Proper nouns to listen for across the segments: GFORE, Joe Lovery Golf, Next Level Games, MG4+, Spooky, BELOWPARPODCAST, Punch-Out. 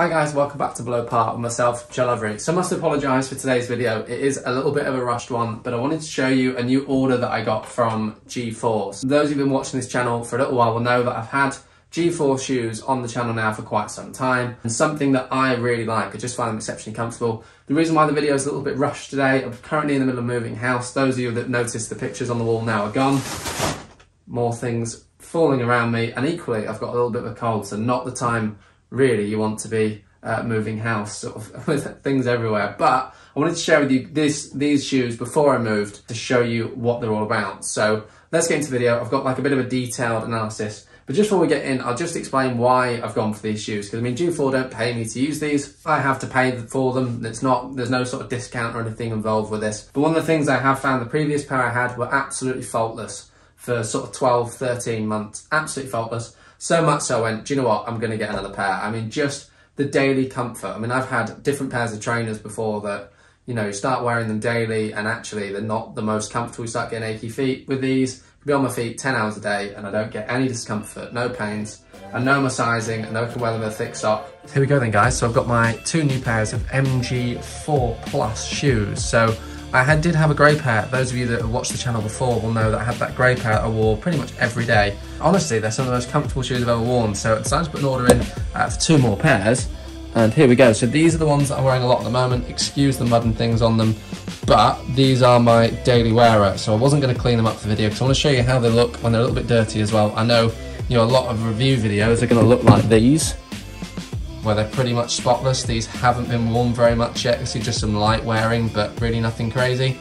Hi guys, welcome back to Below Par with myself, Joe Lovery. So I must apologise for today's video. It is a little bit of a rushed one, but I wanted to show you a new order that I got from GFORE. So those who've been watching this channel for a little while will know that I've had GFORE shoes on the channel now for quite some time, and something that I really like. I just find them exceptionally comfortable. The reason why the video is a little bit rushed today, I'm currently in the middle of moving house. Those of you that noticed the pictures on the wall now are gone. More things falling around me, and equally I've got a little bit of a cold, so not the time really you want to be moving house, sort of with things everywhere. But I wanted to share with you these shoes before I moved to show you what they're all about. So let's get into the video. I've got like a bit of a detailed analysis, but just before we get in, I'll just explain why I've gone for these shoes, because I mean, GFORE don't pay me to use these. I have to pay for them. It's not, there's no sort of discount or anything involved with this. But one of the things I have found, the previous pair I had were absolutely faultless for sort of 12, 13 months, absolutely faultless. So much so I went, do you know what, I'm going to get another pair. I mean, just the daily comfort. I mean, I've had different pairs of trainers before that, you know, you start wearing them daily and actually they're not the most comfortable. You start getting achy feet. With these, I could be on my feet 10 hours a day and I don't get any discomfort, no pains. I know my sizing, I know I can wear them with a thick sock. Here we go then, guys. So I've got my two new pairs of MG4+ shoes. So I did have a grey pair. Those of you that have watched the channel before will know that I had that grey pair I wore pretty much every day. Honestly, they're some of the most comfortable shoes I've ever worn, so I decided to put an order in for two more pairs, and here we go. So these are the ones that I'm wearing a lot at the moment. Excuse the mud and things on them, but these are my daily wearer, so I wasn't going to clean them up for the video because I want to show you how they look when they're a little bit dirty as well. I know, you know, a lot of review videos are going to look like these, where they're pretty much spotless. These haven't been worn very much yet. You see just some light wearing, but really nothing crazy.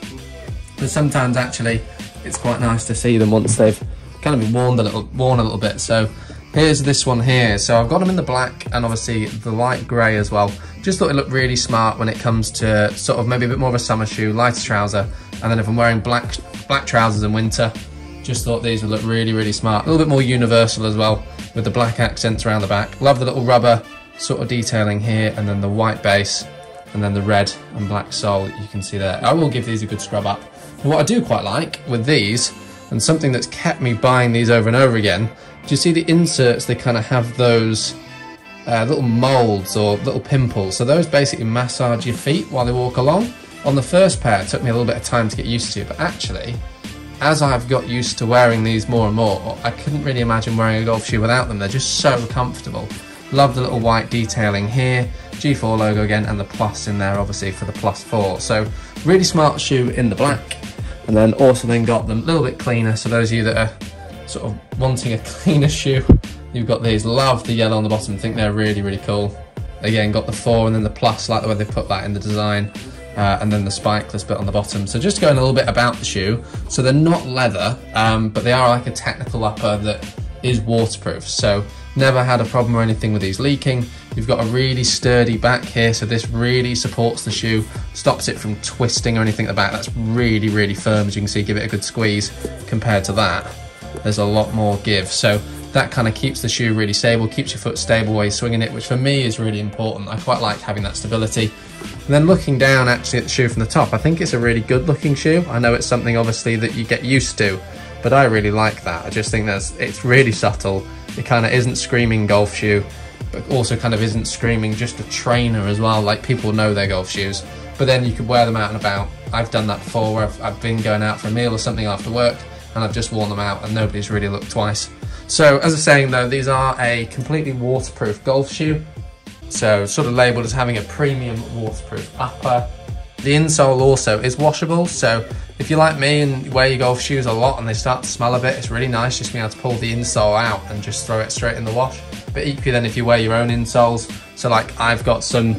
But sometimes actually it's quite nice to see them once they've kind of been worn a little bit. So here's this one here. So I've got them in the black and obviously the light grey as well. Just thought it looked really smart when it comes to sort of maybe a bit more of a summer shoe, lighter trouser, and then if I'm wearing black trousers in winter, just thought these would look really, really smart. A little bit more universal as well with the black accents around the back. Love the little rubber sort of detailing here, and then the white base, and then the red and black sole that you can see there. I will give these a good scrub up. And what I do quite like with these, and something that's kept me buying these over and over again, do you see the inserts? They kind of have those little moulds or little pimples. So those basically massage your feet while they walk along. On the first pair, it took me a little bit of time to get used to, but actually, as I've got used to wearing these more and more, I couldn't really imagine wearing a golf shoe without them. They're just so comfortable. Love the little white detailing here, GFORE logo again, and the plus in there obviously for the +4. So really smart shoe in the black, and then also then got them a little bit cleaner. So those of you that are sort of wanting a cleaner shoe, you've got these. Love the yellow on the bottom, think they're really, really cool. Again, got the 4 and then the plus, like the way they put that in the design, and then the spikeless bit on the bottom. So just going a little bit about the shoe. So they're not leather, but they are like a technical upper that is waterproof. So never had a problem or anything with these leaking. You've got a really sturdy back here, so this really supports the shoe, stops it from twisting or anything at the back. That's really, really firm, as you can see. Give it a good squeeze. Compared to that, there's a lot more give. So that kind of keeps the shoe really stable, keeps your foot stable while you're swinging it, which for me is really important. I quite like having that stability. And then looking down actually at the shoe from the top, I think it's a really good looking shoe. I know it's something obviously that you get used to, but I really like that. I just think it's really subtle. It kind of isn't screaming golf shoe, but also kind of isn't screaming just a trainer as well. Like, people know their golf shoes, but then you could wear them out and about. I've done that before, where I've been going out for a meal or something after work, and I've just worn them out and nobody's really looked twice. So as I was saying though, these are a completely waterproof golf shoe. So sort of labeled as having a premium waterproof upper. The insole also is washable, so if you're like me and wear your golf shoes a lot and they start to smell a bit, it's really nice just being able to pull the insole out and just throw it straight in the wash. But equally then, if you wear your own insoles, so like I've got some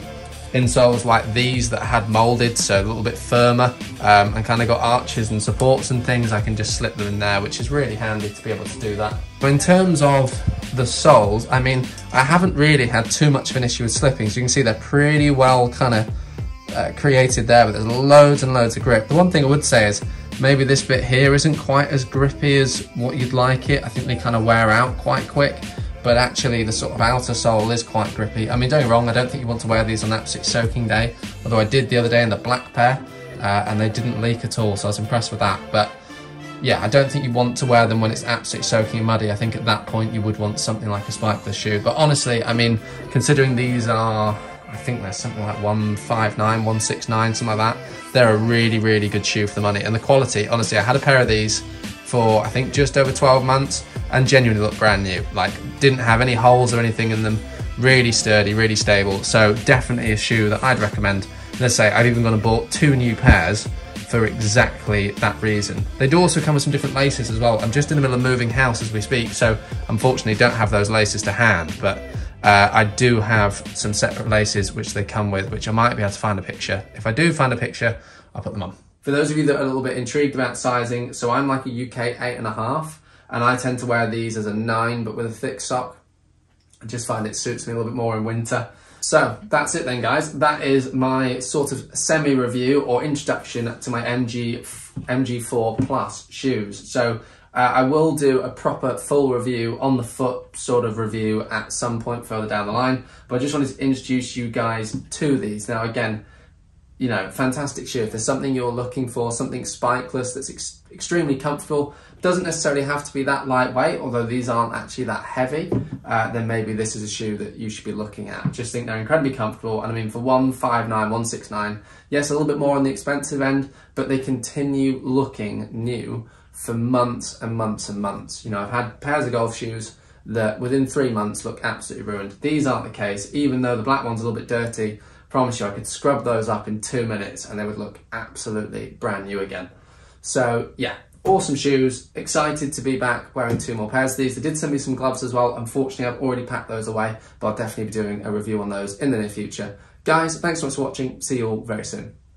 insoles like these that had molded, so a little bit firmer, and kind of got arches and supports and things, I can just slip them in there, which is really handy to be able to do that. But in terms of the soles, I mean, I haven't really had too much of an issue with slipping, so you can see they're pretty well kind of created there, but there's loads and loads of grip. The one thing I would say is maybe this bit here isn't quite as grippy as what you'd like it. I think they kind of wear out quite quick, but actually the sort of outer sole is quite grippy. I mean, don't get me wrong, I don't think you want to wear these on an absolute soaking day, although I did the other day in the black pair, and they didn't leak at all, so I was impressed with that. But yeah, I don't think you want to wear them when it's absolutely soaking muddy. I think at that point you would want something like a spikeless shoe. But honestly, I mean, considering these are, I think there's something like 159, 169, something like that. They're a really, really good shoe for the money. And the quality, honestly, I had a pair of these for, I think, just over 12 months and genuinely looked brand new. Like, didn't have any holes or anything in them. Really sturdy, really stable. So definitely a shoe that I'd recommend. And as I say, I've even gone and bought 2 new pairs for exactly that reason. They do also come with some different laces as well. I'm just in the middle of moving house as we speak, so unfortunately don't have those laces to hand, but I do have some separate laces which they come with, which I might be able to find a picture. If I do find a picture, I'll put them on. For those of you that are a little bit intrigued about sizing, so I'm like a UK 8.5, and I tend to wear these as a 9, but with a thick sock. I just find it suits me a little bit more in winter. So that's it then, guys. That is my sort of semi-review or introduction to my MG4+ shoes. So I will do a proper full review on the foot sort of review at some point further down the line. But I just wanted to introduce you guys to these. Now again, you know, fantastic shoe. If there's something you're looking for, something spikeless that's extremely comfortable, doesn't necessarily have to be that lightweight, although these aren't actually that heavy, then maybe this is a shoe that you should be looking at. Just think they're incredibly comfortable. And I mean, for 159, 169, yes, a little bit more on the expensive end, but they continue looking new for months and months and months. You know, I've had pairs of golf shoes that within 3 months look absolutely ruined. These aren't the case, even though the black one's a little bit dirty. Promise you, I could scrub those up in 2 minutes and they would look absolutely brand new again. So yeah, awesome shoes. Excited to be back wearing 2 more pairs of these. They did send me some gloves as well. Unfortunately, I've already packed those away, but I'll definitely be doing a review on those in the near future. Guys, thanks so much for watching. See you all very soon.